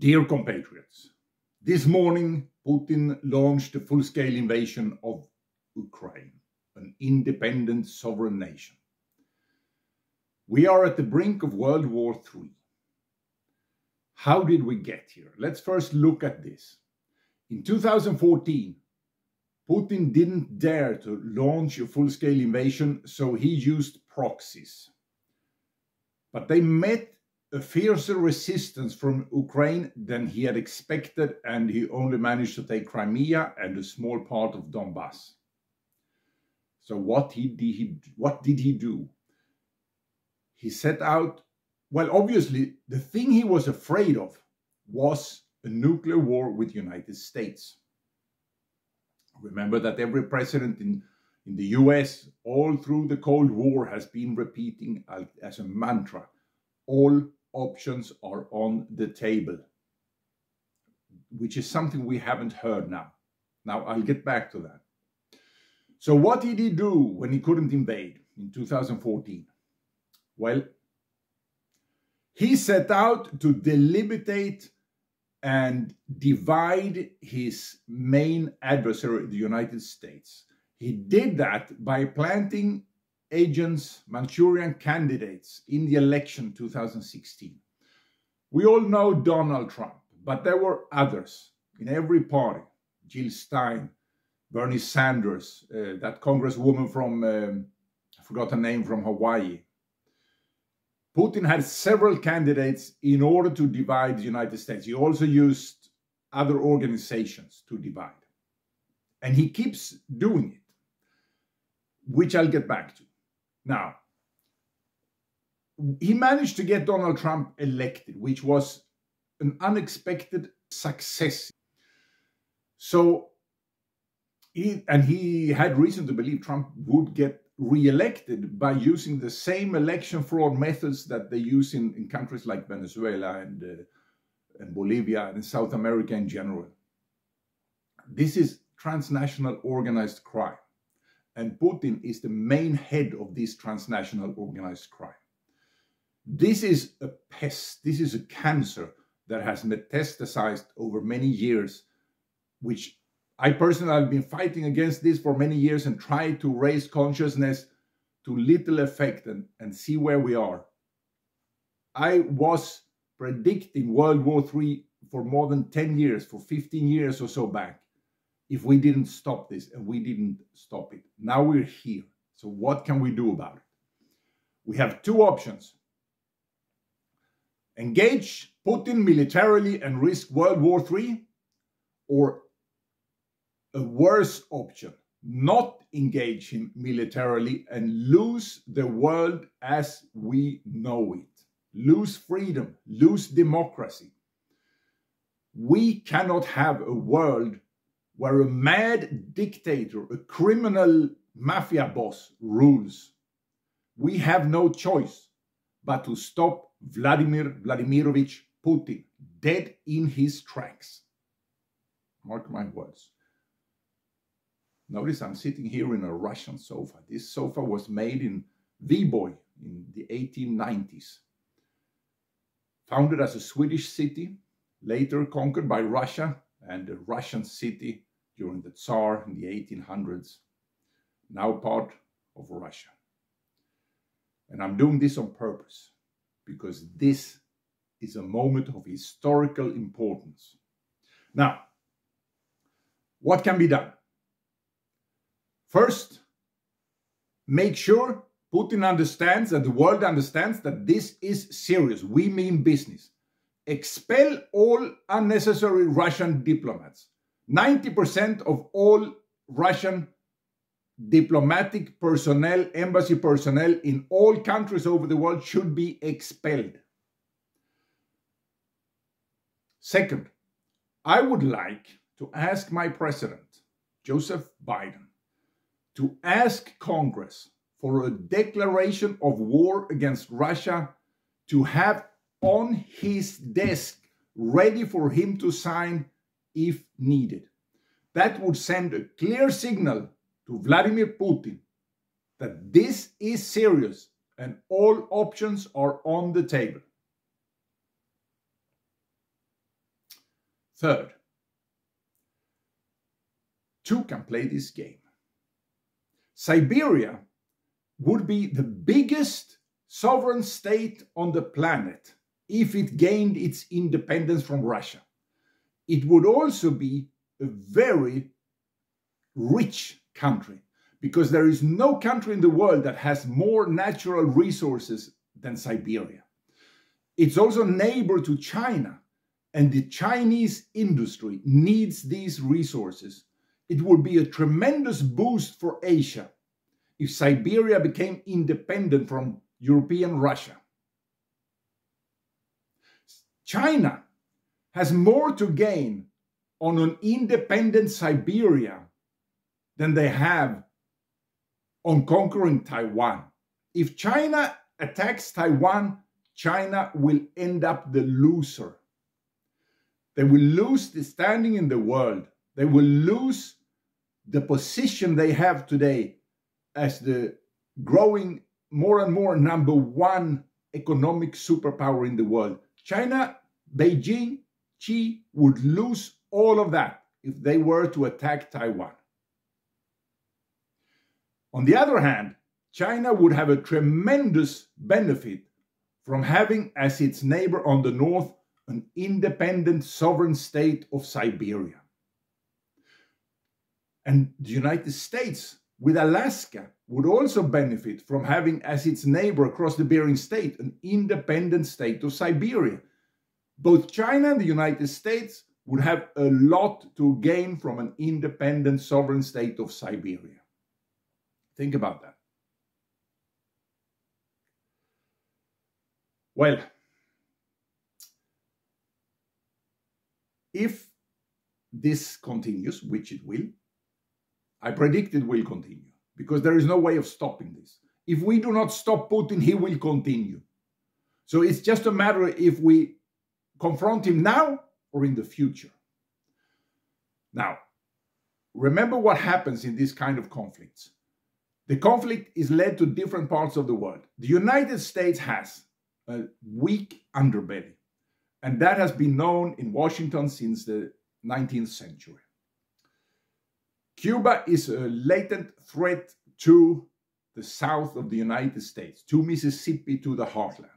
Dear compatriots, this morning Putin launched a full-scale invasion of Ukraine, an independent sovereign nation. We are at the brink of World War III. How did we get here? Let's first look at this. In 2014, Putin didn't dare to launch a full-scale invasion, so he used proxies. But they met a fiercer resistance from Ukraine than he had expected, and he only managed to take Crimea and a small part of Donbass. So what did he do? He set out, well, obviously, the thing he was afraid of was a nuclear war with the United States. Remember that every president in the US, all through the Cold War, has been repeating as a mantra, all options are on the table, which is something we haven't heard now. Now, I'll get back to that. So what did he do when he couldn't invade in 2014? Well, he set out to deliberate and divide his main adversary, the United States. He did that by planting agents, Manchurian candidates, in the election 2016. We all know Donald Trump, but there were others in every party. Jill Stein, Bernie Sanders, that congresswoman from, I forgot her name, from Hawaii. Putin had several candidates in order to divide the United States. He also used other organizations to divide. And he keeps doing it, which I'll get back to. Now, he managed to get Donald Trump elected, which was an unexpected success. So, he had reason to believe Trump would get re-elected by using the same election fraud methods that they use in countries like Venezuela and Bolivia and in South America in general. This is transnational organized crime, and Putin is the main head of this transnational organized crime. This is a pest, this is a cancer that has metastasized over many years, which I personally have been fighting against this for many years and tried to raise consciousness to little effect and see where we are. I was predicting World War III for more than 10 years, for 15 years or so back, if we didn't stop this, and we didn't stop it. Now we're here. So what can we do about it? We have two options. Engage Putin militarily and risk World War III, or a worse option, not engage him militarily and lose the world as we know it. Lose freedom, lose democracy. We cannot have a world where a mad dictator, a criminal mafia boss rules. We have no choice but to stop Vladimir Vladimirovich Putin dead in his tracks. Mark my words. Notice I'm sitting here in a Russian sofa. This sofa was made in Viborg in the 1890s. Founded as a Swedish city, later conquered by Russia, and a Russian city during the Tsar in the 1800s. Now part of Russia. And I'm doing this on purpose, because this is a moment of historical importance. Now, what can be done? First, make sure Putin understands that the world understands that this is serious. We mean business. Expel all unnecessary Russian diplomats. 90% of all Russian diplomatic personnel, embassy personnel in all countries over the world should be expelled. Second, I would like to ask my president, Joseph Biden, to ask Congress for a declaration of war against Russia to have on his desk ready for him to sign if needed. That would send a clear signal to Vladimir Putin that this is serious and all options are on the table. Third, two can play this game. Siberia would be the biggest sovereign state on the planet if it gained its independence from Russia. It would also be a very rich country, because there is no country in the world that has more natural resources than Siberia. It's also neighbor to China, and the Chinese industry needs these resources. It would be a tremendous boost for Asia if Siberia became independent from European Russia. China has more to gain on an independent Siberia than they have on conquering Taiwan. If China attacks Taiwan, China will end up the loser. They will lose the standing in the world. They will lose the position they have today as the growing more and more number one economic superpower in the world. China, Beijing, Xi would lose all of that if they were to attack Taiwan. On the other hand, China would have a tremendous benefit from having as its neighbor on the north an independent sovereign state of Siberia. And the United States with Alaska would also benefit from having as its neighbor across the Bering Strait an independent state of Siberia. Both China and the United States would have a lot to gain from an independent sovereign state of Siberia. Think about that. Well, if this continues, which it will, I predict it will continue, because there is no way of stopping this. If we do not stop Putin, he will continue. So it's just a matter if we confront him now or in the future. Now, remember what happens in these kind of conflicts. The conflict is led to different parts of the world. The United States has a weak underbelly, and that has been known in Washington since the 19th century. Cuba is a latent threat to the south of the United States, to Mississippi, to the heartland.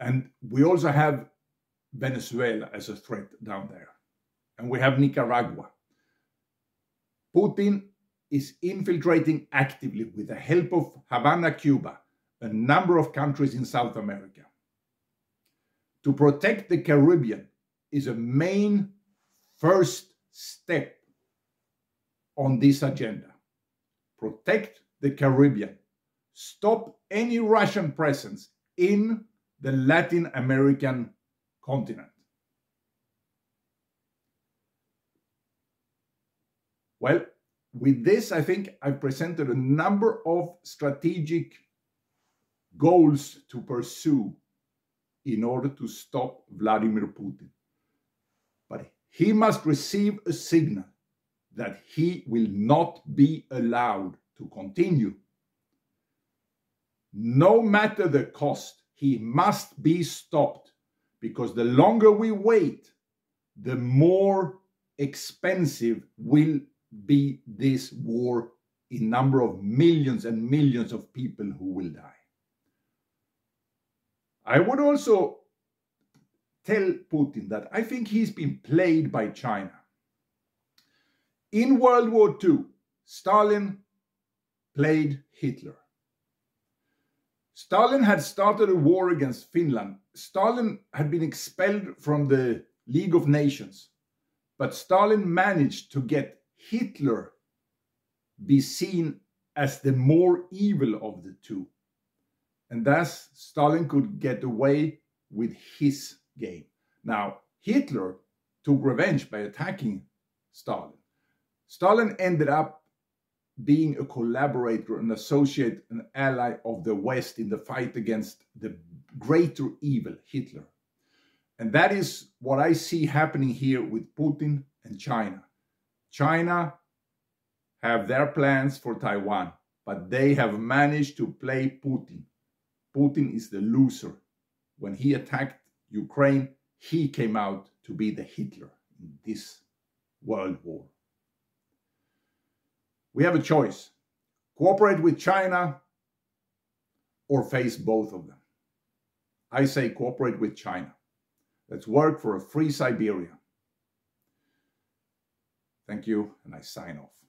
And we also have Venezuela as a threat down there. And we have Nicaragua. Putin is infiltrating actively, with the help of Havana, Cuba, a number of countries in South America. To protect the Caribbean is a main first step on this agenda. Protect the Caribbean. Stop any Russian presence in the Latin American continent. Well, with this, I think I've presented a number of strategic goals to pursue in order to stop Vladimir Putin. But he must receive a signal that he will not be allowed to continue. No matter the cost, he must be stopped, because the longer we wait, the more expensive will be this war in number of millions and millions of people who will die. I would also tell Putin that I think he's been played by China. In World War II, Stalin played Hitler. Stalin had started a war against Finland. Stalin had been expelled from the League of Nations, but Stalin managed to get Hitler be seen as the more evil of the two. And thus, Stalin could get away with his game. Now, Hitler took revenge by attacking Stalin. Stalin ended up being a collaborator, an associate, an ally of the West in the fight against the greater evil, Hitler. And that is what I see happening here with Putin and China. China have their plans for Taiwan, but they have managed to play Putin. Putin is the loser. When he attacked Ukraine, he came out to be the Hitler in this world war. We have a choice: cooperate with China or face both of them. I say cooperate with China. Let's work for a free Siberia. Thank you, and I sign off.